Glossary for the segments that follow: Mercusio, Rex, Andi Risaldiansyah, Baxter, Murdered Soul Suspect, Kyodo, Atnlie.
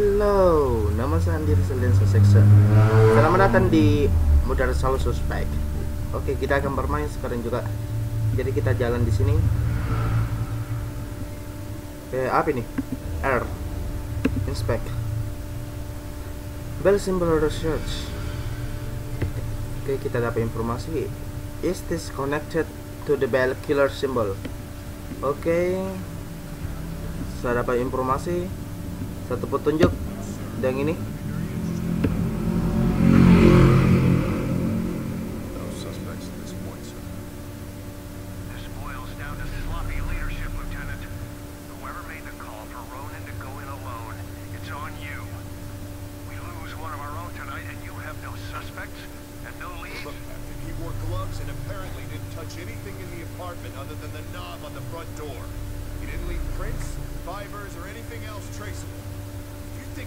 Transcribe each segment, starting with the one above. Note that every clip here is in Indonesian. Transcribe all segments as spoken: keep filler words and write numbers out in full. Halo, nama saya Andi Risaldiansyah. Selamat datang di Murdered Soul Suspect. Oke, kita akan bermain sekarang juga. Jadi kita jalan di sini. Eh, apa ini? R. Inspect. Bell symbol research. Oke, kita dapat informasi. Is this connected to the bell killer symbol? Oke. Saya dapat informasi. Satu petunjuk dan ini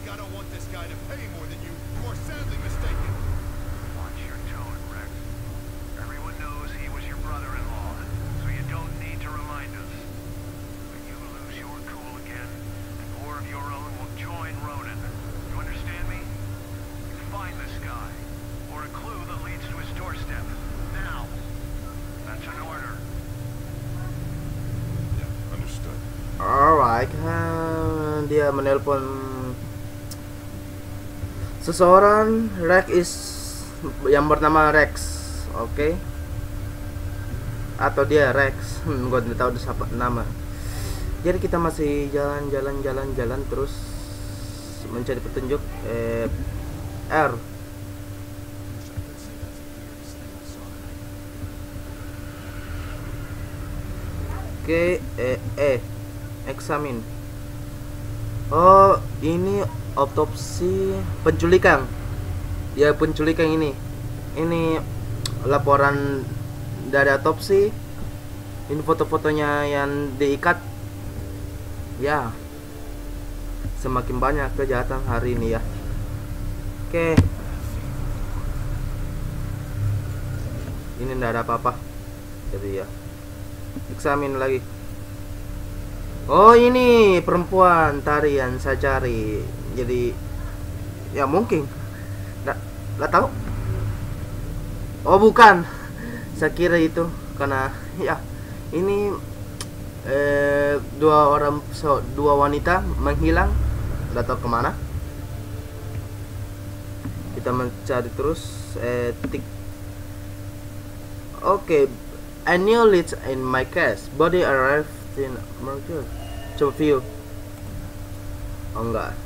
I don't want this guy to pay more than you. You are sadly mistaken. Watch your tone, Rex. Everyone knows he was your brother-in-law, so you don't need to remind us. When you lose your cool again, and more of your own will join Ronan. You understand me? You find this guy, or a clue that leads to his doorstep. Now! That's an order. Yeah, understood. Alright, uh, dia menelpon seseorang Rex is yang bernama Rex, oke? Okay? Atau dia Rex, hmm, gue tidak tahu siapa nama. Jadi kita masih jalan-jalan-jalan-jalan terus mencari petunjuk. Eh, R. Oke, okay, eh, eh, examine. Oh, ini autopsi penculikan. Ya, penculikan ini. Ini laporan dari autopsi. Ini foto-fotonya yang diikat. Ya. Semakin banyak kejahatan hari ini ya. Oke. Ini tidak ada apa-apa. Jadi ya. Eksamin lagi. Oh, ini perempuan tarian saya cari. Jadi ya mungkin nggak nggak tahu. Oh bukan, saya kira itu karena ya ini eh, dua orang so, dua wanita menghilang, nggak tahu kemana. Kita mencari terus. Eh, tik. Oke, okay. I knew it in my case. Body arrived in Mercusio. Coba view. Oh enggak.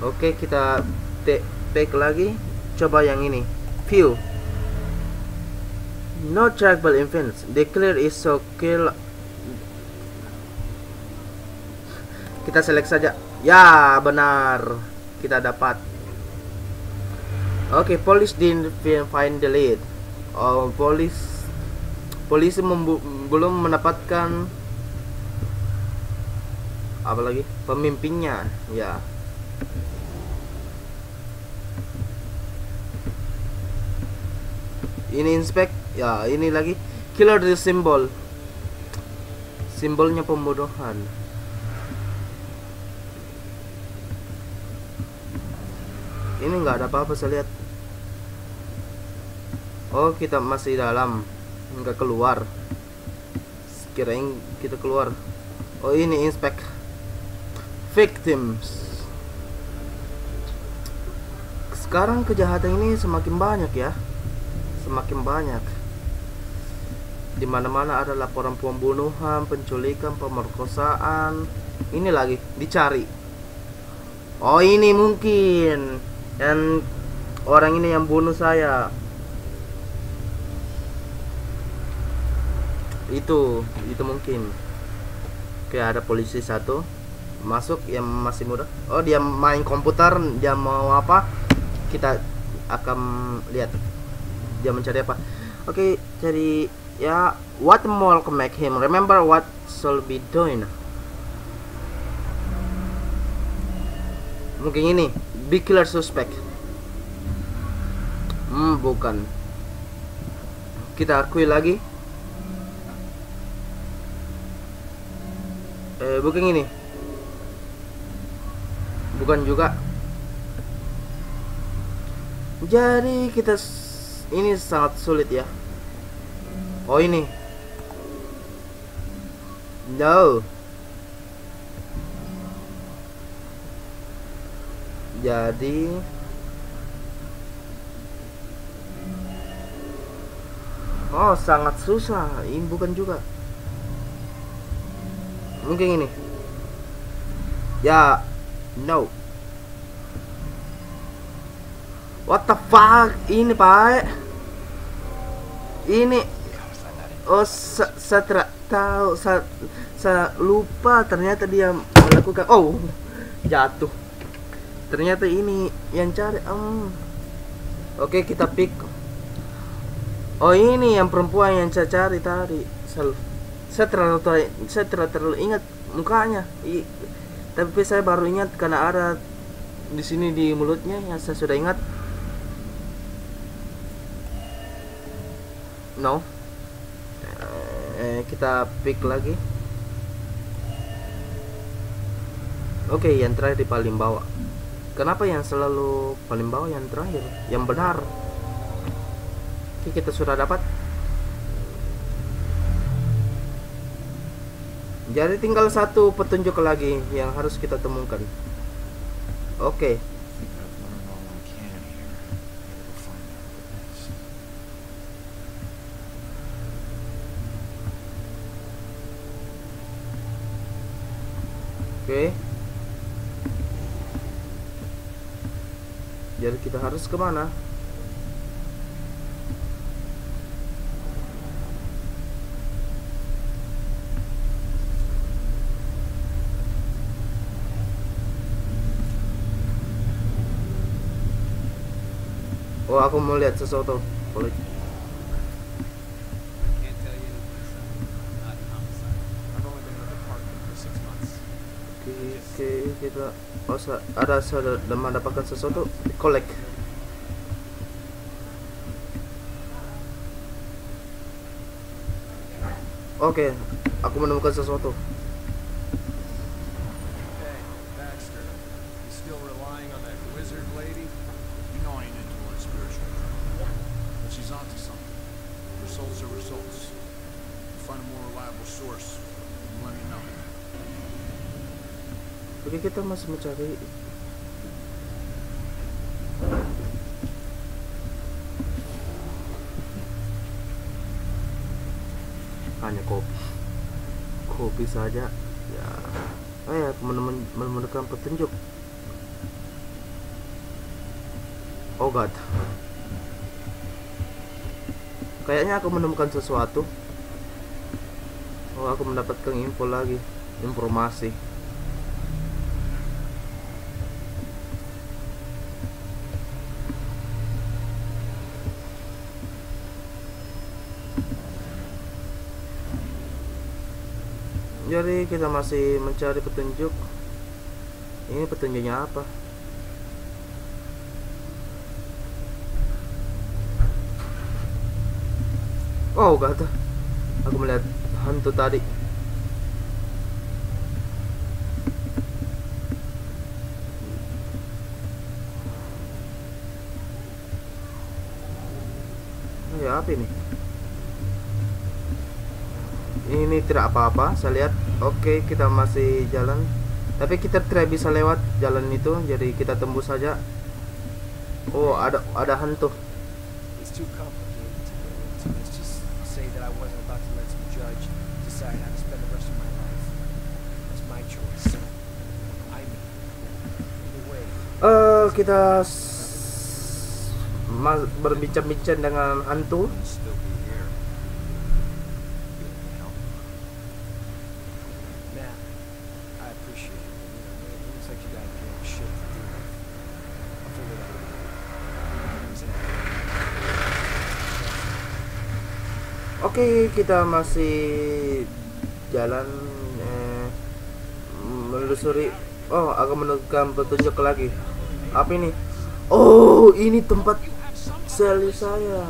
Oke, okay, kita take, take lagi. Coba yang ini. View. No trackable infants. The clear is so kill. Kita select saja. Ya, benar. Kita dapat. Oke, okay, police didn't find the lead. Oh, police polisi belum mendapatkan apa lagi? Pemimpinnya. Ya. Ini inspect ya, ini lagi killer the symbol, simbolnya pembunuhan. Ini nggak ada apa-apa saya lihat. Oh, kita masih dalam, nggak keluar. Kirain kita keluar. Oh, ini inspect victims. Sekarang kejahatan ini semakin banyak ya, semakin banyak. Dimana-mana ada laporan pembunuhan, penculikan, pemerkosaan. Ini lagi dicari. Oh ini mungkin dan orang ini yang bunuh saya. Itu itu mungkin. Oke, ada polisi satu masuk yang masih muda. Oh dia main komputer, dia mau apa? Kita akan lihat. Dia mencari apa? Oke, okay, jadi ya, what more can make him remember what shall be doing. Mungkin ini big killer suspect. Hmm, bukan. Kita akui lagi. Eh, bukan ini. Bukan juga. Jadi kita ini sangat sulit ya. Oh ini. No. Jadi oh sangat susah. Ini bukan juga. Mungkin ini. Ya, no. What the fuck ini, Pak? Ini oh saya sa tahu saya sa lupa ternyata dia melakukan oh jatuh. Ternyata ini yang cari. Um. Oke, okay, kita pick. Oh, ini yang perempuan yang saya cari tadi. Saya, saya terlalu saya terlalu, terlalu ingat mukanya. I, tapi saya baru ingat karena ada di sini di mulutnya yang saya sudah ingat. No. Eh, kita pick lagi. Oke, okay, yang terakhir di paling bawah. Kenapa yang selalu paling bawah yang terakhir? Yang benar. Oke, kita sudah dapat. Jadi tinggal satu petunjuk lagi yang harus kita temukan. Oke. Okay. Oke. Okay. Jadi kita harus kemana? Oh, aku mau lihat sesuatu. Boleh. Oke, oke, kita oh, ada sudah mendapatkan sesuatu. Collect. Oke, okay, aku menemukan sesuatu. Hey, Baxter, you still relying on that wizard lady? Gnawing into her spiritual power. But she's onto something. Results are results. Find a more reliable source. Let me know. Oke, kita masih mencari. Hanya kopi. Kopi saja. Ya. Oh ya, teman-teman menemukan petunjuk. Oh god. Kayaknya aku menemukan sesuatu. Oh, aku mendapatkan info lagi, informasi. Jadi kita masih mencari petunjuk. Ini petunjuknya apa? Oh gak, aku melihat hantu tadi. Oh, ya apa ini? Ini tidak apa-apa, saya lihat. Oke, kita masih jalan. Tapi kita tidak bisa lewat jalan itu, jadi kita tembus saja. Oh, ada ada hantu. That I wasn't about to let some judge decide how to spend the rest of my life. That's my choice. I mean, either way. Uh, kita berbincang-bincang dengan hantu. Man, I appreciate it. It looks like you got a damn shit to do. I'll figure it out. Oke, okay, kita masih jalan eh, menelusuri. Oh, aku menemukan petunjuk lagi. Apa ini? Oh, ini tempat sel saya.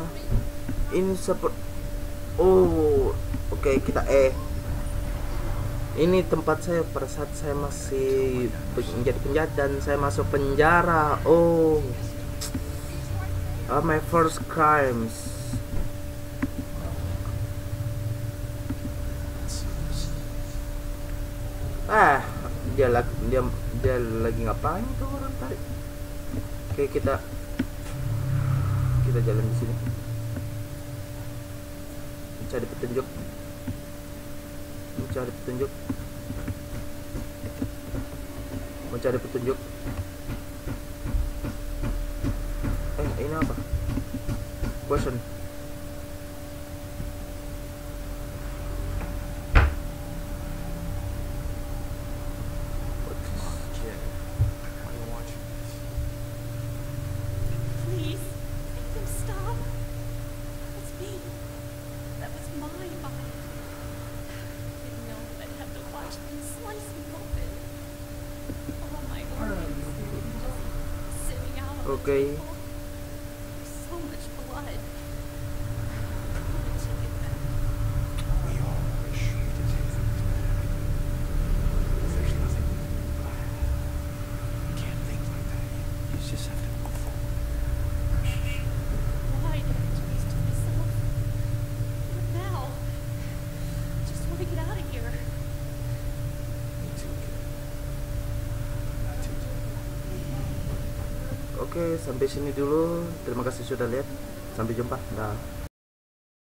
Ini seperti. Oh, oke okay, kita eh. Ini tempat saya pada saat saya masih menjadi penjahat dan saya masuk penjara. Oh, uh, my first crimes. Ah, dia lagi dia dia lagi ngapain tuh orang tadi? Oke, kita kita jalan di sini. Cari petunjuk. Mencari petunjuk, mencari petunjuk. Eh, ini apa? Question. Okay. So much blood. We all wish we could take things back. There's nothing we can do about it. You can't think like that. You just have to go forward. Why did I do this to myself? But now, I just want to get out of here. Oke, sampai sini dulu. Terima kasih sudah lihat. Sampai jumpa. Dah.